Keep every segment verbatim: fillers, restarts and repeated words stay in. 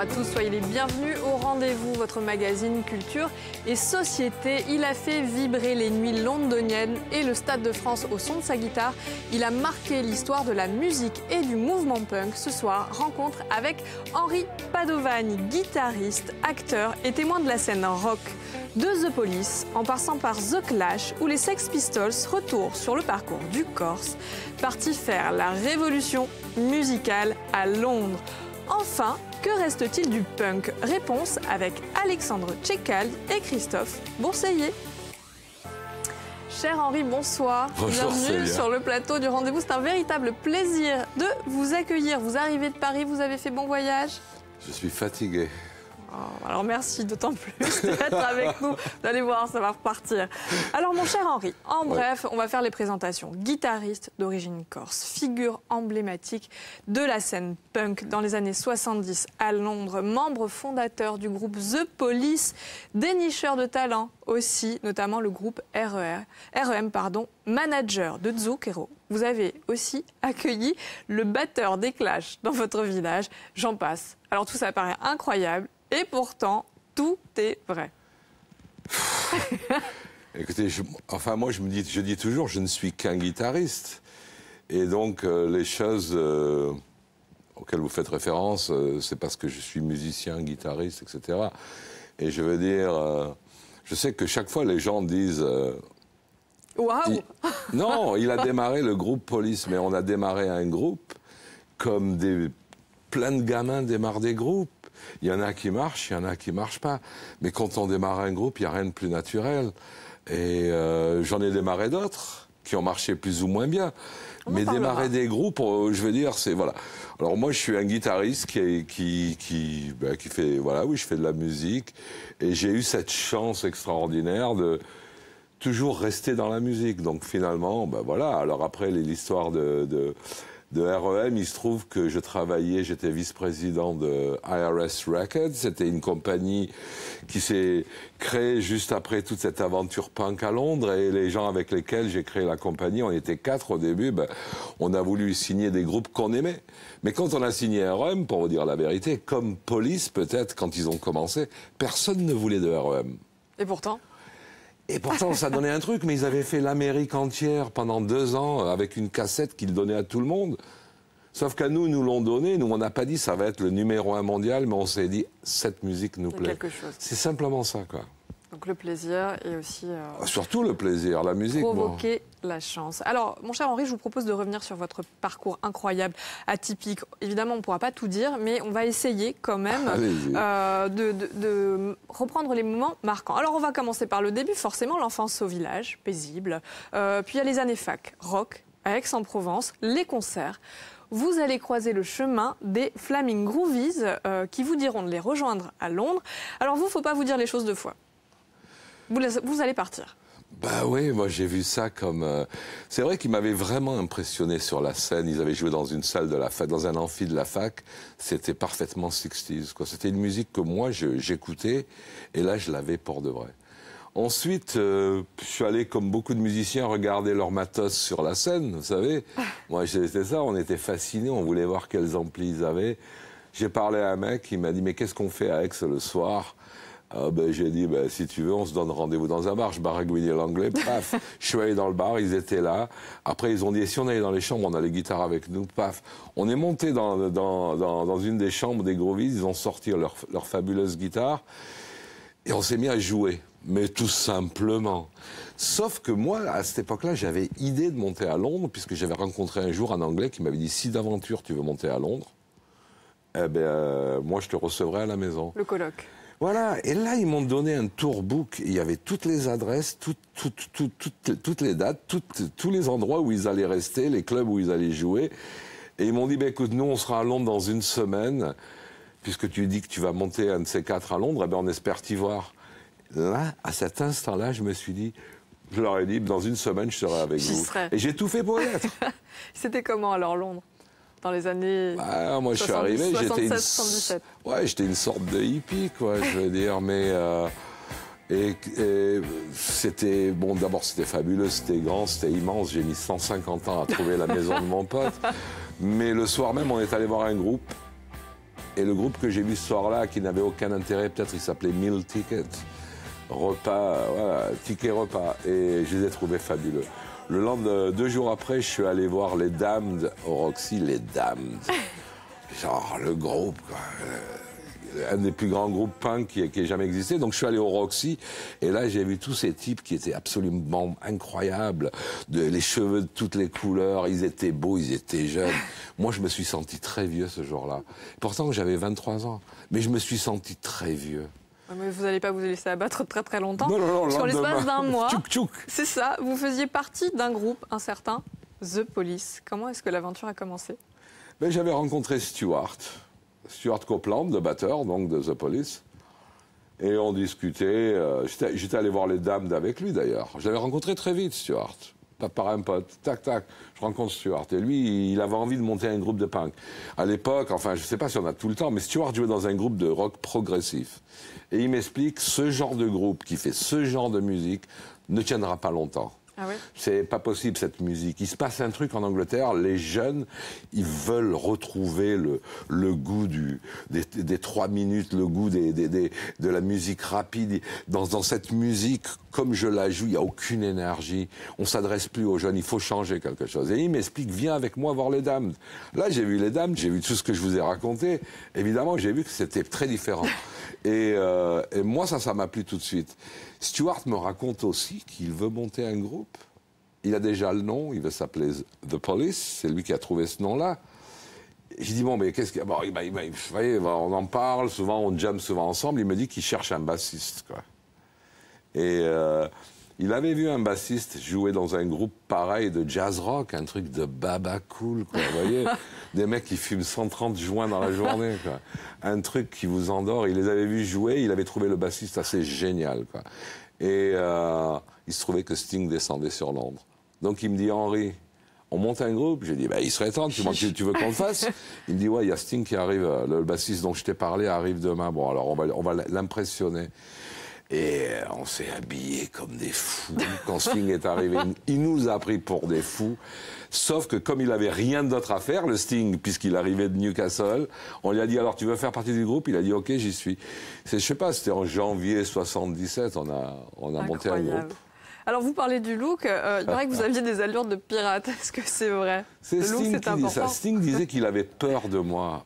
à tous, soyez les bienvenus au rendez-vous, votre magazine Culture et Société. Il a fait vibrer les nuits londoniennes et le Stade de France au son de sa guitare. Il a marqué l'histoire de la musique et du mouvement punk. Ce soir, rencontre avec Henry Padovani, guitariste, acteur et témoin de la scène rock. De The Police, en passant par The Clash ou les Sex Pistols, retour sur le parcours du Corse, parti faire la révolution musicale à Londres. Enfin, que reste-t-il du punk? Réponse avec Alexandre Ceccaldi et Christophe Bourseiller. Cher Henri, bonsoir. Bonsoir. Bienvenue sur le plateau du rendez-vous. C'est un véritable plaisir de vous accueillir. Vous arrivez de Paris, vous avez fait bon voyage? Je suis fatigué. Oh, alors merci d'autant plus d'être avec nous. Vous allez voir, ça va repartir. Alors mon cher Henri, en ouais. bref, on va faire les présentations. Guitariste d'origine corse, figure emblématique de la scène punk dans les années soixante-dix à Londres, membre fondateur du groupe The Police, dénicheur de talent aussi, notamment le groupe R E M, pardon, manager de Zucchero. Vous avez aussi accueilli le batteur des Clash dans votre village, j'en passe. Alors tout ça paraît incroyable. Et pourtant, tout est vrai. Écoutez, je, enfin moi je me dis, je dis toujours, je ne suis qu'un guitariste. Et donc euh, les choses euh, auxquelles vous faites référence, euh, c'est parce que je suis musicien, guitariste, et cetera. Et je veux dire, euh, je sais que chaque fois les gens disent... Euh, Waouh wow. Non, il a démarré le groupe Police, mais on a démarré un groupe comme des, plein de gamins démarrent des groupes. Il y en a qui marchent, il y en a qui ne marchent pas. Mais quand on démarre un groupe, il n'y a rien de plus naturel. Et euh, j'en ai démarré d'autres qui ont marché plus ou moins bien. On Mais démarrer des groupes, je veux dire, c'est... Voilà. Alors moi, je suis un guitariste qui, qui, qui, ben, qui fait... Voilà, oui, je fais de la musique. Et j'ai eu cette chance extraordinaire de toujours rester dans la musique. Donc finalement, ben voilà. Alors après, l'histoire de... de De R E M, il se trouve que je travaillais, j'étais vice-président de I R S Records. C'était une compagnie qui s'est créée juste après toute cette aventure punk à Londres. Et les gens avec lesquels j'ai créé la compagnie, on était quatre au début, ben, on a voulu signer des groupes qu'on aimait. Mais quand on a signé R E M, pour vous dire la vérité, comme Police peut-être, quand ils ont commencé, personne ne voulait de R E M. Et pourtant ? Et pourtant, ça donnait un truc, mais ils avaient fait l'Amérique entière pendant deux ans avec une cassette qu'ils donnaient à tout le monde. Sauf qu'à nous, nous l'ont donné, nous on n'a pas dit ça va être le numéro un mondial, mais on s'est dit cette musique nous plaît. C'est simplement ça, quoi. Donc le plaisir et aussi... Euh, Surtout le plaisir, la musique. Provoquer moi. la chance. Alors, mon cher Henri, je vous propose de revenir sur votre parcours incroyable, atypique. Évidemment, on ne pourra pas tout dire, mais on va essayer quand même euh, de, de, de reprendre les moments marquants. Alors, on va commencer par le début, forcément, l'enfance au village, paisible. Euh, puis il y a les années fac, rock, à Aix-en-Provence, les concerts. Vous allez croiser le chemin des Flaming Groovies euh, qui vous diront de les rejoindre à Londres. Alors, vous, il ne faut pas vous dire les choses deux fois. Vous allez partir. Bah oui, moi j'ai vu ça comme... Euh... C'est vrai qu'ils m'avaient vraiment impressionné sur la scène. Ils avaient joué dans une salle de la fac, dans un amphi de la fac. C'était parfaitement sixties, quoi. C'était une musique que moi j'écoutais et là je l'avais pour de vrai. Ensuite, euh, je suis allé, comme beaucoup de musiciens, regarder leur matos sur la scène, vous savez. Moi c'était ça, on était fascinés, on voulait voir quels amplis ils avaient. J'ai parlé à un mec, il m'a dit « Mais qu'est-ce qu'on fait à Aix le soir ?» Ah ben, j'ai dit, ben, si tu veux, on se donne rendez-vous dans un bar. Je baragouinais l'anglais, paf, je suis allé dans le bar, ils étaient là. Après, ils ont dit, si on allait dans les chambres, on a les guitares avec nous, paf. On est monté dans, dans, dans, dans une des chambres des Groovies, ils ont sorti leur, leur fabuleuse guitare, et on s'est mis à jouer, mais tout simplement. Sauf que moi, à cette époque-là, j'avais idée de monter à Londres, puisque j'avais rencontré un jour un Anglais qui m'avait dit, si d'aventure tu veux monter à Londres, eh ben, euh, moi je te recevrai à la maison. Le colloque. Voilà, et là, ils m'ont donné un tourbook. Il y avait toutes les adresses, toutes, toutes, toutes, toutes, toutes les dates, toutes, tous les endroits où ils allaient rester, les clubs où ils allaient jouer. Et ils m'ont dit, bah, écoute, nous, on sera à Londres dans une semaine. Puisque tu dis que tu vas monter un de ces quatre à Londres, eh ben, on espère t'y voir. Là, à cet instant-là, je me suis dit, Je leur ai dit, dans une semaine, je serai avec vous. Serai. Et j'ai tout fait pour y être. C'était comment alors Londres? Dans les années bah, moi, soixante-dix, je suis arrivé, j'étais une... soixante-dix-sept. Ouais, j'étais une sorte de hippie, quoi, je veux dire, mais... Euh... Et, et c'était... Bon, d'abord, c'était fabuleux, c'était grand, c'était immense. J'ai mis cent cinquante ans à trouver la maison de mon pote. Mais le soir même, on est allé voir un groupe. Et le groupe que j'ai vu ce soir-là, qui n'avait aucun intérêt, peut-être, il s'appelait Meal Ticket. Repas, voilà, ticket repas. Et je les ai trouvés fabuleux. Le lendemain, deux jours après, je suis allé voir les Damned au Roxy. Les Damned. Genre le groupe, quoi. Un des plus grands groupes punk qui ait jamais existé. Donc je suis allé au Roxy et là j'ai vu tous ces types qui étaient absolument incroyables, de, les cheveux de toutes les couleurs, ils étaient beaux, ils étaient jeunes. Moi je me suis senti très vieux ce jour-là. Pourtant j'avais vingt-trois ans, mais je me suis senti très vieux. Mais vous n'allez pas vous laisser abattre très très longtemps. Non, non, non, sur l'espace d'un mois, c'est ça, vous faisiez partie d'un groupe, un certain The Police. Comment est-ce que l'aventure a commencé? Ben, j'avais rencontré Stewart. Stewart Copeland, le batteur donc de The Police, et on discutait. Euh, J'étais allé voir les Damned avec lui d'ailleurs. Je l'avais rencontré très vite, Stewart, par un pote. Tac tac, je rencontre Stewart et lui, il avait envie de monter un groupe de punk. À l'époque, enfin, je sais pas si on a tout le temps, mais Stewart jouait dans un groupe de rock progressif. Et il m'explique ce genre de groupe qui fait ce genre de musique ne tiendra pas longtemps. Ah oui? C'est pas possible cette musique. Il se passe un truc en Angleterre, les jeunes, ils veulent retrouver le, le goût du, des, des trois minutes, le goût des, des, des, de la musique rapide. Dans, dans cette musique, comme je la joue, il n'y a aucune énergie. On ne s'adresse plus aux jeunes, il faut changer quelque chose. Et il m'explique, viens avec moi voir les Damned. Là, j'ai vu les Damned, j'ai vu tout ce que je vous ai raconté. Évidemment, j'ai vu que c'était très différent. Et, euh, et moi, ça, ça m'a plu tout de suite. Stewart me raconte aussi qu'il veut monter un groupe. Il a déjà le nom, il veut s'appeler The Police, c'est lui qui a trouvé ce nom-là. J'ai dit, bon, mais qu'est-ce qu'il y a? Bon, bah, bah, vous voyez, on en parle souvent, on jam souvent ensemble. Il me dit qu'il cherche un bassiste, quoi. Et euh, il avait vu un bassiste jouer dans un groupe pareil de jazz-rock, un truc de baba cool, quoi, vous voyez. Des mecs qui fument cent trente joints dans la journée, quoi. Un truc qui vous endort. Il les avait vus jouer, il avait trouvé le bassiste assez génial, quoi. Et euh, il se trouvait que Sting descendait sur Londres. Donc il me dit, Henri, on monte un groupe. J'ai dit, bah, il serait temps, tu, tu veux qu'on le fasse? Il me dit, ouais, il y a Sting qui arrive, le bassiste dont je t'ai parlé arrive demain. Bon, alors on va, on va l'impressionner. Et on s'est habillés comme des fous. Quand Sting est arrivé, il nous a pris pour des fous. Sauf que comme il avait rien d'autre à faire, le Sting, puisqu'il arrivait de Newcastle, on lui a dit, alors tu veux faire partie du groupe? Il a dit, ok, j'y suis. Je sais pas, c'était en janvier soixante-dix-sept, on a, on a monté un groupe. Alors vous parlez du look, euh, il paraît que vous aviez des allures de pirate, est-ce que c'est vrai? C'est Sting look, qui dit ça. Sting disait qu'il avait peur de moi.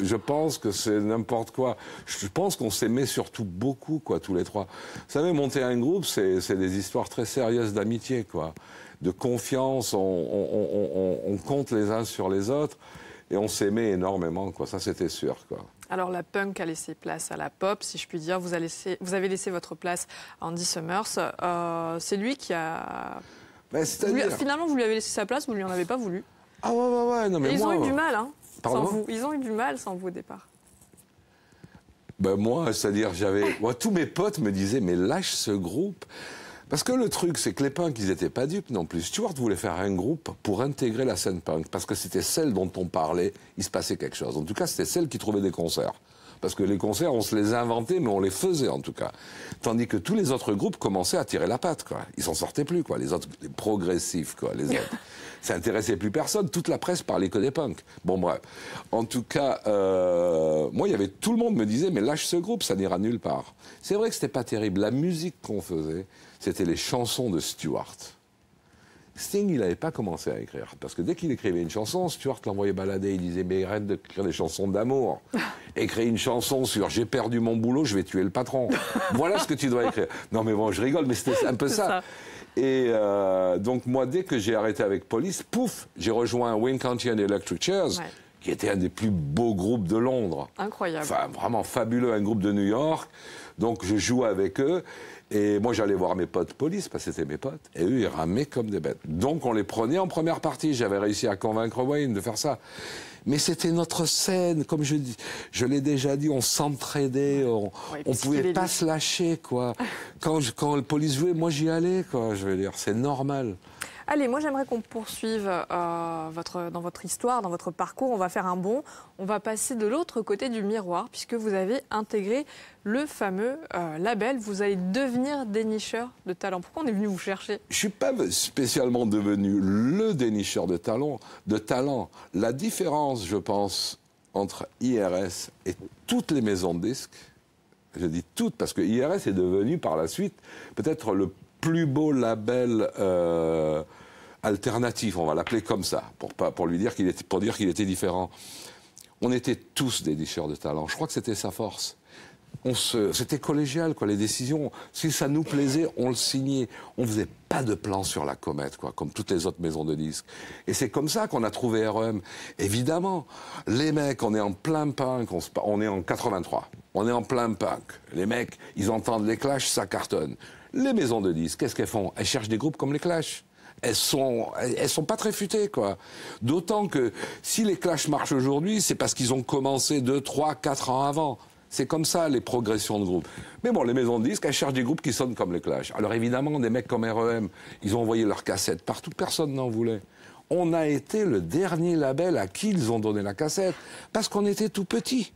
Je pense que c'est n'importe quoi. Je pense qu'on s'aimait surtout beaucoup, quoi, tous les trois. Vous savez, monter un groupe, c'est des histoires très sérieuses d'amitié, quoi, de confiance. On, on, on, on compte les uns sur les autres. Et on s'aimait énormément, quoi. Ça, c'était sûr, quoi. Alors, la punk a laissé place à la pop, si je puis dire. Vous, a laissé, vous avez laissé votre place à Andy Summers. Euh, c'est lui qui a... Ben, vous, finalement, vous lui avez laissé sa place, vous ne lui en avez pas voulu. Ah ouais, ouais, ouais. Non, mais ils moi, ont eu du mal, hein, sans vous. Ils ont eu du mal sans vous, au départ. Ben, moi, c'est-à-dire, j'avais... Moi, tous mes potes me disaient, mais lâche ce groupe. Parce que le truc, c'est que les punks, ils n'étaient pas dupes non plus. Stewart voulait faire un groupe pour intégrer la scène punk, parce que c'était celle dont on parlait, il se passait quelque chose. En tout cas, c'était celle qui trouvait des concerts. Parce que les concerts, on se les inventait, mais on les faisait en tout cas. Tandis que tous les autres groupes commençaient à tirer la patte, quoi. Ils s'en sortaient plus, quoi. Les autres, les progressifs, quoi, les autres. Ça intéressait plus personne. Toute la presse parlait que des punks. Bon, bref. En tout cas, euh, moi, il y avait tout le monde me disait, mais lâche ce groupe, ça n'ira nulle part. C'est vrai que c'était pas terrible. La musique qu'on faisait, c'était les chansons de Stewart. Sting, il n'avait pas commencé à écrire. Parce que dès qu'il écrivait une chanson, Stewart l'envoyait balader. Il disait, mais arrête d'écrire des chansons d'amour. Écris une chanson sur « J'ai perdu mon boulot, je vais tuer le patron ». Voilà ce que tu dois écrire. Non mais bon, je rigole, mais c'était un peu ça. ça. Et euh, donc moi, dès que j'ai arrêté avec Police, pouf, j'ai rejoint Wayne County and Electric Chairs, ouais, qui était un des plus beaux groupes de Londres. Incroyable. Enfin, vraiment fabuleux, un groupe de New York. Donc je joue avec eux. Et moi, j'allais voir mes potes police, parce que c'était mes potes. Et eux, ils ramaient comme des bêtes. Donc, on les prenait en première partie. J'avais réussi à convaincre Wayne de faire ça. Mais c'était notre scène. Comme je, je l'ai déjà dit, on s'entraidait. On ouais, ne pouvait pas se lâcher, quoi. Quand, je, quand le police jouait, moi, j'y allais, quoi. Je veux dire, c'est normal. Allez, moi, j'aimerais qu'on poursuive euh, votre, dans votre histoire, dans votre parcours. On va faire un bond. On va passer de l'autre côté du miroir, puisque vous avez intégré le fameux euh, label. Vous allez devenir dénicheur de talent. Pourquoi on est venu vous chercher? Je ne suis pas spécialement devenu le dénicheur de talent, de talent. La différence, je pense, entre I R S et toutes les maisons de disques, je dis toutes, parce que I R S est devenu par la suite peut-être le plus beau label euh, alternatif, on va l'appeler comme ça, pour, pas, pour lui dire qu'il était, pour dire qu'il était différent. On était tous des dénicheurs de talent. Je crois que c'était sa force. C'était collégial, quoi, les décisions. Si ça nous plaisait, on le signait. On ne faisait pas de plan sur la comète, quoi, comme toutes les autres maisons de disques. Et c'est comme ça qu'on a trouvé R E M. Évidemment, les mecs, on est en plein punk, on, se, on est en quatre-vingt-trois. On est en plein punk. Les mecs, ils entendent les Clash, ça cartonne. Les maisons de disques, qu'est-ce qu'elles font? Elles cherchent des groupes comme les Clash. Elles sont, elles sont pas très futées, quoi. D'autant que si les Clash marchent aujourd'hui, c'est parce qu'ils ont commencé deux, trois, quatre ans avant. C'est comme ça, les progressions de groupes. Mais bon, les maisons de disques, elles cherchent des groupes qui sonnent comme les Clash. Alors évidemment, des mecs comme R E M, ils ont envoyé leurs cassettes partout, personne n'en voulait. On a été le dernier label à qui ils ont donné la cassette, parce qu'on était tout petits.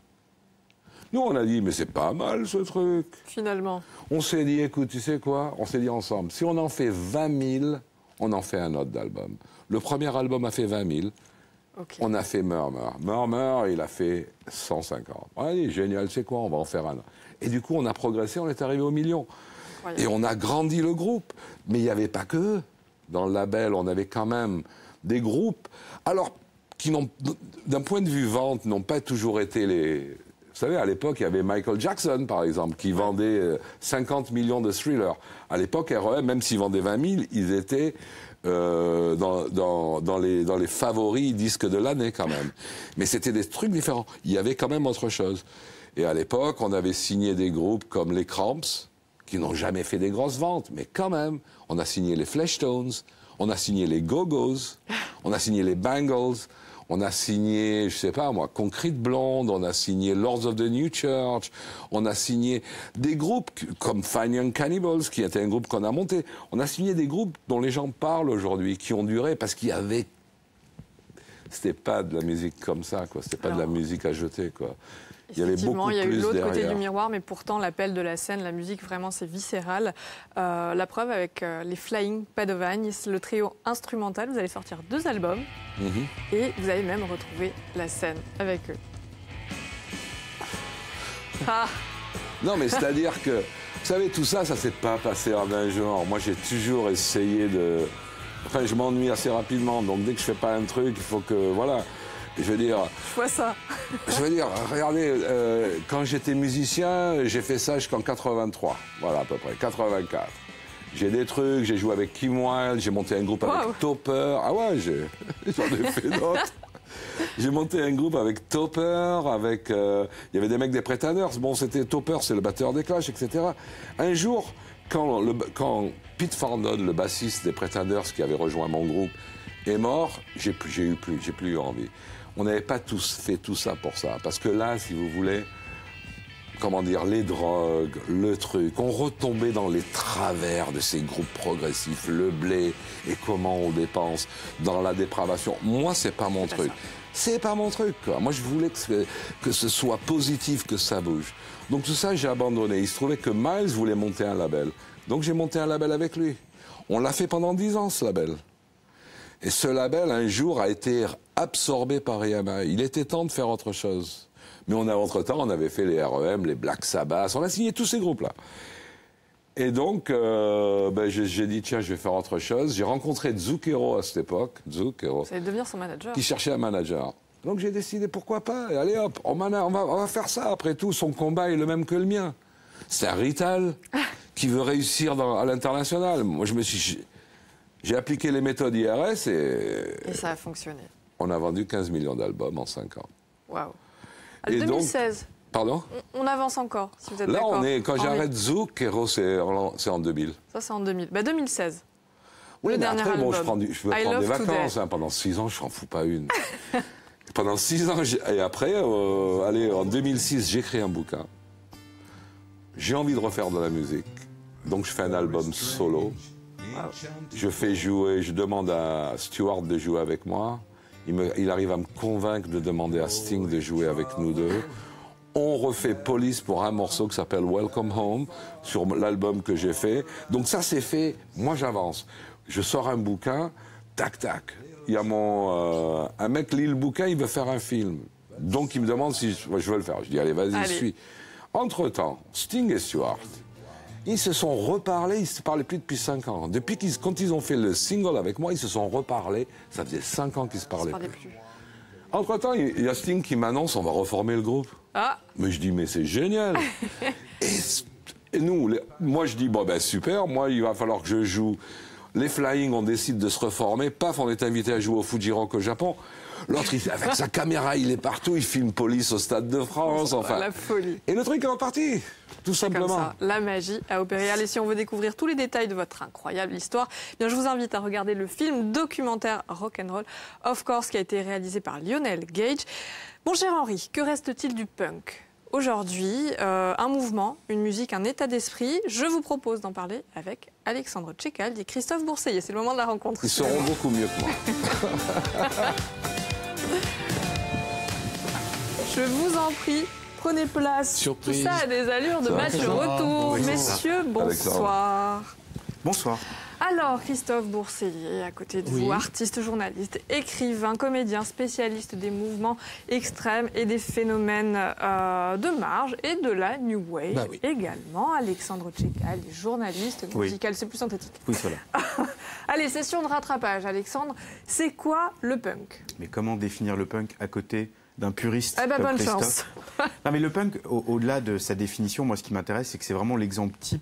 Nous, on a dit, mais c'est pas mal, ce truc. Finalement. On s'est dit, écoute, tu sais quoi? On s'est dit ensemble, si on en fait vingt mille, on en fait un autre d'album. Le premier album a fait vingt mille. Okay. On a fait Murmur. Murmur, il a fait cent cinquante. On a dit, génial, c'est quoi? On va en faire un. Et du coup, on a progressé, on est arrivé au million. Incroyable. Et on a grandi le groupe. Mais il n'y avait pas que eux. Dans le label, on avait quand même des groupes, alors, qui, d'un point de vue vente, n'ont pas toujours été les... Vous savez, à l'époque, il y avait Michael Jackson, par exemple, qui vendait cinquante millions de thrillers. À l'époque, R E M, même s'ils vendaient vingt mille, ils étaient... Euh, dans, dans, dans, les, dans les favoris disques de l'année quand même. Mais c'était des trucs différents. Il y avait quand même autre chose. Et à l'époque, on avait signé des groupes comme les Cramps, qui n'ont jamais fait des grosses ventes, mais quand même, on a signé les Fleshtones, on a signé les Gogos, on a signé les Bangles, on a signé, je sais pas moi, Concrete Blonde, on a signé Lords of the New Church, on a signé des groupes comme Fine Young Cannibals, qui était un groupe qu'on a monté. On a signé des groupes dont les gens parlent aujourd'hui, qui ont duré, parce qu'il y avait... C'était pas de la musique comme ça, quoi. C'était pas Alors... de la musique à jeter, quoi. Il y avait beaucoup il y a eu l'autre côté du miroir, mais pourtant l'appel de la scène, la musique, vraiment, c'est viscéral. Euh, la preuve avec euh, les Flying Padovani, le trio instrumental. Vous allez sortir deux albums mm-hmm. et vous allez même retrouver la scène avec eux. Ah. Non, mais c'est-à-dire que, vous savez, tout ça, ça s'est pas passé en un jour. Moi, j'ai toujours essayé de... Enfin, je m'ennuie assez rapidement, donc dès que je fais pas un truc, il faut que... Voilà. Je veux dire, je vois ça. Je veux dire, regardez, euh, quand j'étais musicien, j'ai fait ça jusqu'en quatre-vingt-trois, voilà à peu près, quatre-vingt-quatre. J'ai des trucs, j'ai joué avec Kim Wilde, j'ai monté un groupe wow. avec Topper. Ah ouais, j'en ai, ai fait d'autres. J'ai monté un groupe avec Topper, avec... Il euh, y avait des mecs des Pretenders, bon c'était Topper, c'est le batteur des Clash, et cetera. Un jour, quand, le, quand Pete Farndon, le bassiste des Pretenders qui avait rejoint mon groupe, est mort, j'ai eu plus, j'ai plus eu envie. On n'avait pas tous fait tout ça pour ça. Parce que là, si vous voulez, comment dire, les drogues, le truc, on retombait dans les travers de ces groupes progressifs, le blé et comment on dépense, dans la dépravation. Moi, c'est pas mon truc. C'est pas mon truc, quoi. Moi, je voulais que ce, que ce soit positif, que ça bouge. Donc tout ça, j'ai abandonné. Il se trouvait que Miles voulait monter un label. Donc j'ai monté un label avec lui. On l'a fait pendant dix ans, ce label. Et ce label, un jour, a été absorbé par R E M. Il était temps de faire autre chose. Mais on a, entre-temps, on avait fait les R E M, les Black Sabbath, on a signé tous ces groupes-là. Et donc, euh, ben, j'ai dit, tiens, je vais faire autre chose. J'ai rencontré Zucchero à cette époque. Zucchero. Ça allait devenir son manager. Qui cherchait un manager. Donc j'ai décidé, pourquoi pas? Et allez hop, on, on, va, on va faire ça. Après tout, son combat est le même que le mien. C'est un rital qui veut réussir dans, à l'international. Moi, je me suis... J'ai appliqué les méthodes I R S et... Et ça a fonctionné. On a vendu quinze millions d'albums en cinq ans. Waouh. En deux mille seize, Pardon? On avance encore, si vous êtes d'accord. Là, on est, quand j'arrête Zucchero, c'est en deux mille. Ça, c'est en deux mille. Bah, deux mille seize. Oui, le mais dernier après, album. Bon, je, prends du, je peux I prendre des vacances. Hein, pendant six ans, je n'en fous pas une. Pendant six ans, et après, euh, allez, en deux mille six, j'écris un bouquin. J'ai envie de refaire de la musique. Donc, je fais un album solo. Je fais jouer, je demande à Stewart de jouer avec moi. Il, me, il arrive à me convaincre de demander à Sting de jouer avec nous deux. On refait Police pour un morceau qui s'appelle Welcome Home, sur l'album que j'ai fait. Donc ça, c'est fait. Moi, j'avance. Je sors un bouquin, tac, tac. Il y a mon... Euh, un mec lit le bouquin, il veut faire un film. Donc il me demande si je, je veux le faire. Je dis, allez, vas-y, je suis. Entre-temps, Sting et Stewart, ils se sont reparlés, ils ne se parlaient plus depuis cinq ans. Depuis qu'ils, quand ils ont fait le single avec moi, ils se sont reparlés. Ça faisait cinq ans qu'ils ne se parlaient plus. plus. Entre-temps, il y a Sting qui m'annonce, on va reformer le groupe. Ah. Mais je dis, mais c'est génial. et, et nous, les, moi je dis, bon ben super, moi il va falloir que je joue. Les Flying, on décide de se reformer. Paf, on est invité à jouer au Fuji Rock au Japon. L'autre, avec sa caméra, il est partout. Il filme Police au Stade de France. Enfin, la folie. Et le truc est reparti, tout simplement. Comme ça, la magie a opéré. Allez, si on veut découvrir tous les détails de votre incroyable histoire, bien, je vous invite à regarder le film documentaire Rock'n'Roll, Of Course, qui a été réalisé par Lionel Gage. Mon cher Henri, que reste-t-il du punk ? Aujourd'hui, euh, un mouvement, une musique, un état d'esprit. Je vous propose d'en parler avec Alexandre Ceccaldi et Christophe Bourseiller. C'est le moment de la rencontre. Ils seront beaucoup mieux que moi. Je vous en prie, prenez place. Surprise. Tout ça a des allures de match retour. Bonsoir. Messieurs, bonsoir. Bonsoir. Alors, Christophe Bourseiller, à côté de oui. vous, artiste, journaliste, écrivain, comédien, spécialiste des mouvements extrêmes et des phénomènes euh, de marge et de la New Wave bah oui. également. Alexandre Ceccaldi, journaliste musical, oui. c'est plus synthétique. Oui, voilà. Allez, session de rattrapage, Alexandre. C'est quoi le punk? Mais comment définir le punk à côté d'un puriste? Eh ben, bonne chance. Non, mais le punk, au- au-delà de sa définition, moi, ce qui m'intéresse, c'est que c'est vraiment l'exemple type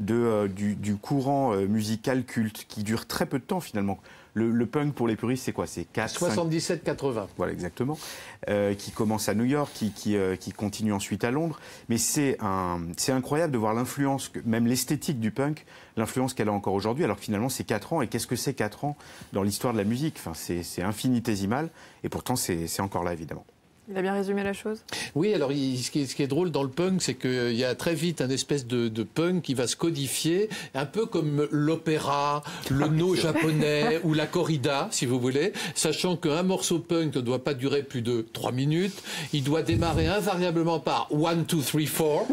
De, euh, du, du courant euh, musical culte qui dure très peu de temps finalement. Le, le punk pour les puristes, c'est quoi? C'est soixante-dix-sept quatre-vingts. Voilà, exactement. Euh, qui commence à New York, qui, qui, euh, qui continue ensuite à Londres. Mais c'est incroyable de voir l'influence, même l'esthétique du punk, l'influence qu'elle a encore aujourd'hui, alors que finalement c'est quatre ans. Et qu'est-ce que c'est quatre ans dans l'histoire de la musique? Enfin, c'est infinitésimal et pourtant c'est encore là évidemment. Il a bien résumé la chose. Oui, alors il, ce, qui est, ce qui est drôle dans le punk, c'est qu'il y a très vite un espèce de, de punk qui va se codifier, un peu comme l'opéra, le no japonais ou la corrida, si vous voulez, sachant qu'un morceau punk ne doit pas durer plus de trois minutes, il doit démarrer invariablement par one, two, three, four,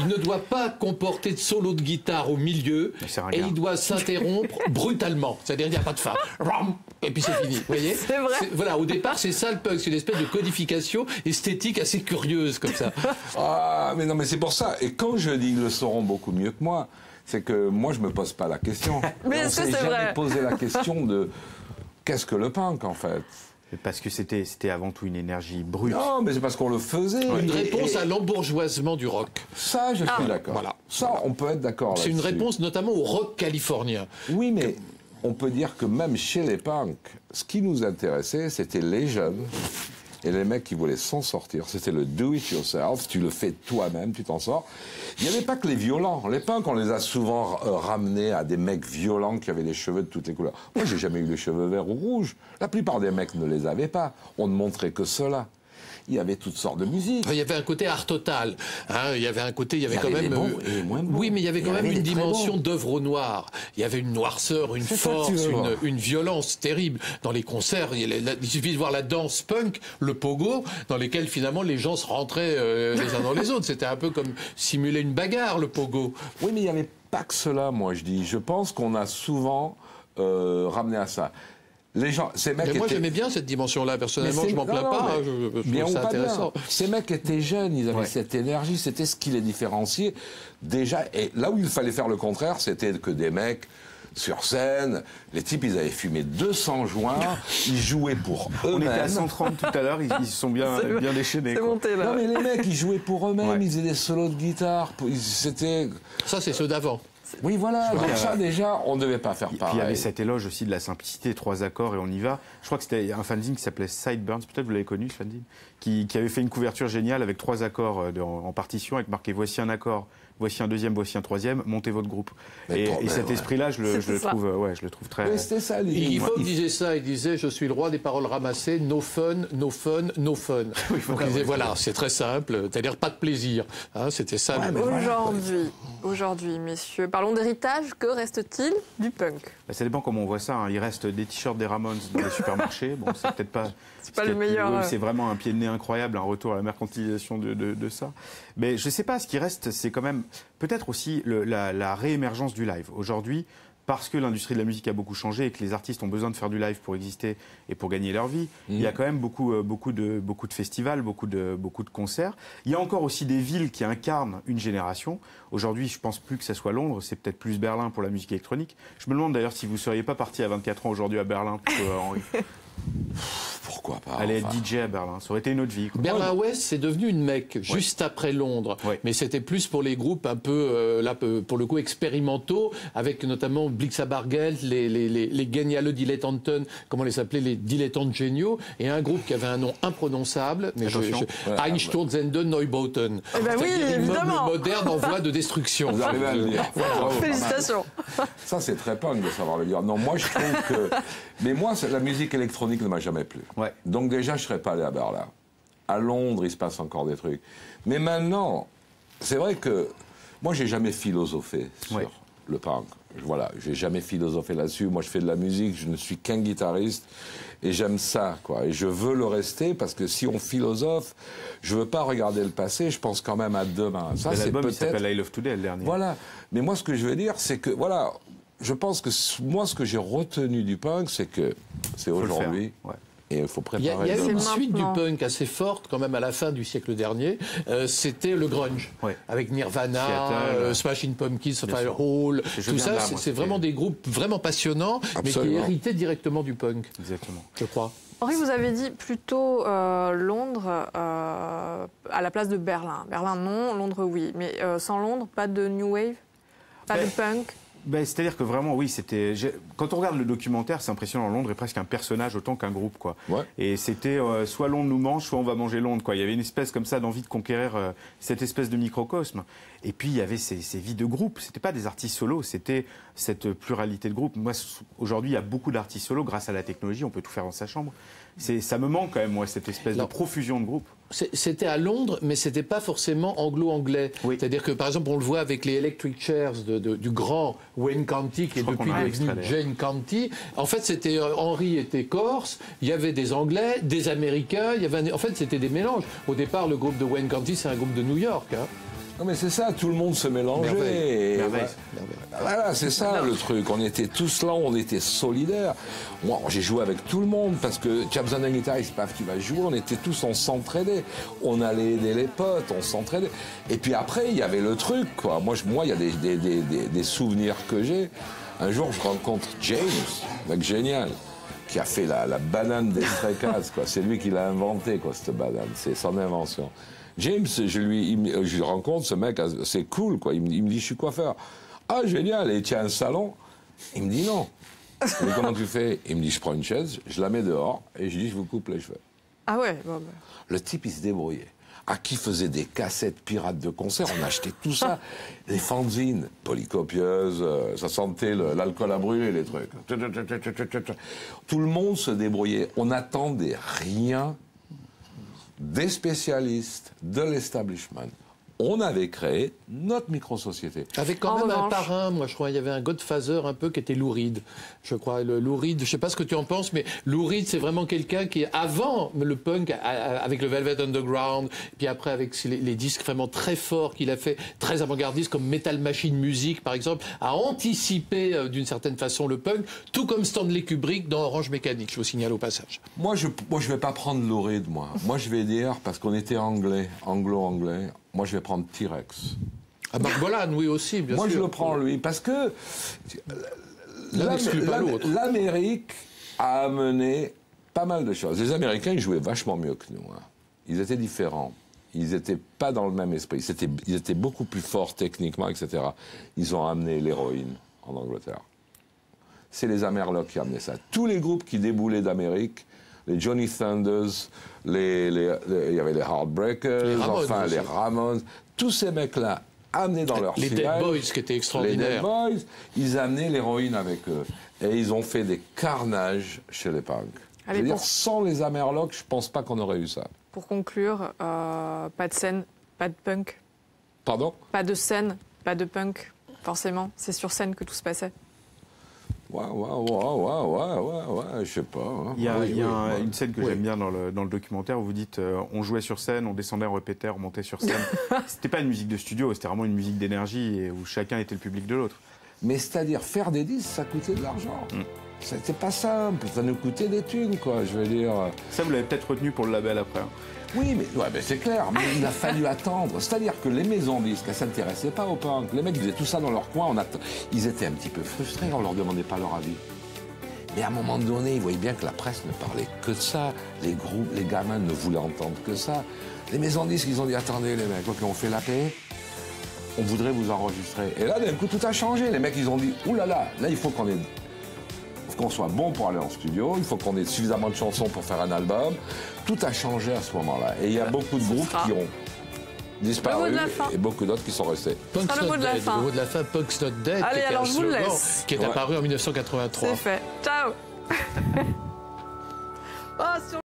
il ne doit pas comporter de solo de guitare au milieu, et il doit s'interrompre brutalement, c'est-à-dire il n'y a pas de fin, et puis c'est fini, vous voyez? C'est vrai. Voilà, au départ c'est ça le punk, c'est une espèce de codification esthétique assez curieuse comme ça. Ah mais non mais c'est pour ça. Et quand je dis ils le sauront beaucoup mieux que moi, c'est que moi je me pose pas la question. Mais est-ce que c'est vrai? Poser la question de qu'est-ce que le punk en fait? Parce que c'était c'était avant tout une énergie brute. Non mais c'est parce qu'on le faisait. Une réponse et, et... à l'embourgeoisement du rock. Ça je suis ah, d'accord. Voilà. Ça voilà. On peut être d'accord. C'est une réponse notamment au rock californien. Oui mais. Que... On peut dire que même chez les punks, ce qui nous intéressait c'était les jeunes. Et les mecs qui voulaient s'en sortir, c'était le do-it-yourself, tu le fais toi-même, tu t'en sors. Il n'y avait pas que les violents. Les punks, on les a souvent ramenés à des mecs violents qui avaient les cheveux de toutes les couleurs. Moi, j'ai jamais eu les cheveux verts ou rouges. La plupart des mecs ne les avaient pas. On ne montrait que cela. Il y avait toutes sortes de musique. Il y avait un côté art total. Hein, il y avait un côté, il y avait, il y quand avait même. Euh, bons, oui, mais il y avait quand il même avait une dimension d'œuvre au noir. Il y avait une noirceur, une force, une, une violence terrible dans les concerts. Il suffit de voir la danse punk, le pogo, dans lesquels finalement les gens se rentraient euh, les uns dans les autres. C'était un peu comme simuler une bagarre, le pogo. Oui, mais il n'y avait pas que cela. Moi, je dis, je pense qu'on a souvent euh, ramené à ça. Les gens, ces mecs mais moi étaient... j'aimais bien cette dimension-là, personnellement je m'en plains non, pas, mais... je, je, je bien trouve ça intéressant. Bien. Ces mecs étaient jeunes, ils avaient ouais. cette énergie, c'était ce qui les différenciait déjà, et là où il fallait faire le contraire, c'était que des mecs sur scène, les types ils avaient fumé deux cents joints, ils jouaient pour eux-mêmes. On était à cent trente tout à l'heure, ils, ils sont bien, bien déchaînés. C'est monté là. Non mais les mecs ils jouaient pour eux-mêmes, ouais. ils faisaient des solos de guitare, ils, c'était... Ça c'est ceux d'avant. Oui, voilà. Donc ça, déjà, on ne devait pas faire pareil. Il y avait cet éloge aussi de la simplicité, trois accords et on y va. Je crois que c'était un fanzine qui s'appelait Sideburns, peut-être vous l'avez connu, ce fanzine, qui, qui avait fait une couverture géniale avec trois accords de, en, en partition, avec marqué « Voici un accord ». Voici un deuxième, voici un troisième, montez votre groupe. Et, et cet esprit-là, je le, je le trouve, ouais, je le trouve très... Mais c'était ça, les... il, il faut il... disait ça, il disait, je suis le roi des paroles ramassées, no fun, no fun, no fun. Oui, il Donc, il disait, voilà, c'est très simple, c'est-à-dire pas de plaisir. Hein, c'était ça. Ouais, le... Aujourd'hui, aujourd'hui, messieurs, parlons d'héritage, que reste-t-il du punk? Bah, ça dépend comment on voit ça, hein. Il reste des t-shirts des Ramones dans les supermarchés, bon, c'est peut-être pas... C'est pas le meilleur... Euh... C'est vraiment un pied de nez incroyable, un retour à la mercantilisation de, de, de ça. Mais je sais pas, ce qui reste, c'est quand même... Peut-être aussi le, la, la réémergence du live. Aujourd'hui, parce que l'industrie de la musique a beaucoup changé et que les artistes ont besoin de faire du live pour exister et pour gagner leur vie, mmh. il y a quand même beaucoup, euh, beaucoup, de, beaucoup de festivals, beaucoup de, beaucoup de concerts. Il y a encore aussi des villes qui incarnent une génération. Aujourd'hui, je ne pense plus que ça soit Londres, c'est peut-être plus Berlin pour la musique électronique. Je me demande d'ailleurs si vous ne seriez pas parti à vingt-quatre ans aujourd'hui à Berlin plutôt, Henri. Pourquoi pas? Elle est enfin... D J à Berlin, ça aurait été une autre vie. Berlin-Ouest, c'est devenu une Mecque, ouais. juste après Londres. Ouais. Mais c'était plus pour les groupes un peu, euh, là, pour le coup, expérimentaux, avec notamment Blix à Bargeld, les, les, les, les Genialo Dilettanten, comment on les appelait, les dilettantes géniaux, et un groupe qui avait un nom imprononçable, mais je, je, voilà, Einsturzende Neubauten. Eh ben oui, évidemment. Moderne en voie de destruction. Vous arrivez à le dire. Félicitations. Ça, c'est très punk de savoir le dire. Non, moi, je trouve que... Mais moi, la musique électronique ne m'a jamais plu. Ouais. Donc déjà, je ne serais pas allé à Berlin. À Londres, il se passe encore des trucs. Mais maintenant, c'est vrai que... Moi, je n'ai jamais philosophé sur ouais. le punk. Voilà, je n'ai jamais philosophé là-dessus. Moi, je fais de la musique, je ne suis qu'un guitariste. Et j'aime ça, quoi. Et je veux le rester, parce que si on philosophe, je ne veux pas regarder le passé, je pense quand même à demain. Ça, c'est peut-être... L'album s'appelle I Love Today, le dernier. Voilà. Mais moi, ce que je veux dire, c'est que... Voilà, je pense que... Moi, ce que j'ai retenu du punk, c'est que... C'est aujourd'hui... Et il faut préparer. Il y a eu une suite du punk assez forte, quand même, à la fin du siècle dernier. Euh, C'était le grunge, ouais. avec Nirvana, Seattle, euh, Smashing Pumpkins, Firehole, tout ça. C'est vraiment des groupes vraiment passionnants, Absolument. mais qui héritaient directement du punk. Exactement. Je crois. Henri, vous avez dit plutôt euh, Londres euh, à la place de Berlin. Berlin, non. Londres, oui. Mais euh, sans Londres, pas de new wave, pas ben. de punk. Ben, c'est-à-dire que vraiment, oui, c'était... Quand on regarde le documentaire, c'est impressionnant. Londres est presque un personnage autant qu'un groupe, quoi. Ouais. Et c'était euh, soit Londres nous mange, soit on va manger Londres, quoi. Il y avait une espèce comme ça d'envie de conquérir euh, cette espèce de microcosme. Et puis, il y avait ces, ces vies de groupe. C'était pas des artistes solos, c'était cette pluralité de groupes. Moi, aujourd'hui, il y a beaucoup d'artistes solos. Grâce à la technologie, on peut tout faire dans sa chambre. Ça me manque quand même, moi, cette espèce non. de profusion de groupes. C'était à Londres, mais c'était pas forcément anglo-anglais. Oui. C'est-à-dire que, par exemple, on le voit avec les Electric Chairs de, de, du grand Wayne County, qui est depuis devenu Jane County. En fait, c'était euh, Henry était corse, il y avait des Anglais, des Américains, il y avait un... en fait, c'était des mélanges. Au départ, le groupe de Wayne County, c'est un groupe de New York. Hein. Non, mais c'est ça, tout le monde se mélangeait. Merveille. Merveille. Voilà, voilà c'est ça le truc. On était tous là, on était solidaires. Moi, j'ai joué avec tout le monde parce que tu as besoin d'un guitariste, paf, tu vas jouer. On était tous, on s'entraidait. On allait aider les potes, on s'entraidait. Et puis après, il y avait le truc, quoi. Moi, je, moi, il y a des, des, des, des, des souvenirs que j'ai. Un jour, je rencontre James, mec génial, qui a fait la, la banane des Strecaz, quoi. C'est lui qui l'a inventé, quoi, cette banane. C'est son invention. James, je lui, il, je lui rencontre, ce mec, c'est cool, quoi. Il me, il me dit, je suis coiffeur. Ah, génial, et tu as un salon? Il me dit, non. Mais comment tu fais? Il me dit, je prends une chaise, je la mets dehors, et je dis, je vous coupe les cheveux. Ah ouais bon, bah. Le type, il se débrouillait. À qui faisait des cassettes pirates de concert, on achetait tout ça. Les fanzines, polycopieuses, euh, ça sentait l'alcool à brûler, les trucs. Tout le monde se débrouillait. On n'attendait rien des spécialistes de l'establishment. On avait créé notre micro-société. Avec quand même un parrain, moi je crois, il y avait un Godfather un peu qui était Lou Reed. Je crois, le Lou Reed, je ne sais pas ce que tu en penses, mais Lou Reed c'est vraiment quelqu'un qui, avant le punk, avec le Velvet Underground, puis après avec les, les disques vraiment très forts qu'il a fait, très avant-gardistes comme Metal Machine Music par exemple, a anticipé d'une certaine façon le punk, tout comme Stanley Kubrick dans Orange Mécanique, je vous signale au passage. Moi je ne vais pas prendre Lou Reed, moi. Moi je vais dire, parce qu'on était anglais, anglo-anglais, moi, je vais prendre T-Rex. Ah, Marc Bolan, oui, aussi, bien sûr. Moi, je le prends, lui, parce que l'Amérique a amené pas mal de choses. Les Américains, ils jouaient vachement mieux que nous. Hein. Ils étaient différents. ils n'étaient pas dans le même esprit. Ils étaient, ils étaient beaucoup plus forts techniquement, et cetera. Ils ont amené l'héroïne en Angleterre. C'est les Amerlocs qui amenaient ça. Tous les groupes qui déboulaient d'Amérique, les Johnny Thunders, les, les, les, il y avait les Heartbreakers, les Ramones, enfin aussi. les Ramones, tous ces mecs-là amenés dans leur film. Les Dead Boys, qui étaient extraordinaires. Les Dead Boys, ils amenaient l'héroïne avec eux. Et ils ont fait des carnages chez les punks. Je veux dire, pour... sans les Amerlocs, je pense pas qu'on aurait eu ça. Pour conclure, euh, pas de scène, pas de punk. Pardon? Pas de scène, pas de punk, forcément. C'est sur scène que tout se passait. Ouais, ouais, ouais, ouais, ouais, ouais, je sais pas. Hein. Il y a, ouais, il y a oui, un, ouais. une scène que ouais. j'aime bien dans le, dans le documentaire où vous dites euh, on jouait sur scène, on descendait, on répétait, on montait sur scène. C'était pas une musique de studio, c'était vraiment une musique d'énergie et où chacun était le public de l'autre. Mais c'est-à-dire faire des disques, ça coûtait de l'argent. Mmh. C'était pas simple, ça nous coûtait des thunes, quoi, je veux dire... Ça, vous l'avez peut-être retenu pour le label après. Hein. Oui, mais, ouais, mais c'est clair, mais il a fallu attendre. C'est-à-dire que les maisons disques, elles s'intéressaient pas aux punks. Les mecs faisaient tout ça dans leur coin, on att... ils étaient un petit peu frustrés, on leur demandait pas leur avis. Mais à un moment donné, ils voyaient bien que la presse ne parlait que de ça, les groupes, les gamins ne voulaient entendre que ça. Les maisons disques, ils ont dit, attendez les mecs, okay, on fait la paix. On voudrait vous enregistrer. Et là, d'un coup, tout a changé. Les mecs, ils ont dit, oulala, là, là, là, il faut qu'on ait... qu'on soit bon pour aller en studio, il faut qu'on ait suffisamment de chansons pour faire un album. Tout a changé à ce moment-là. Et il y a beaucoup de groupes qui ont disparu et beaucoup d'autres qui sont restés. Punk's Not Dead, le mot de la fin, Punk's Not Dead, Allez, alors je vous laisse. Qui est apparu en mille neuf cent quatre-vingt-trois. C'est fait. Ciao. oh, sur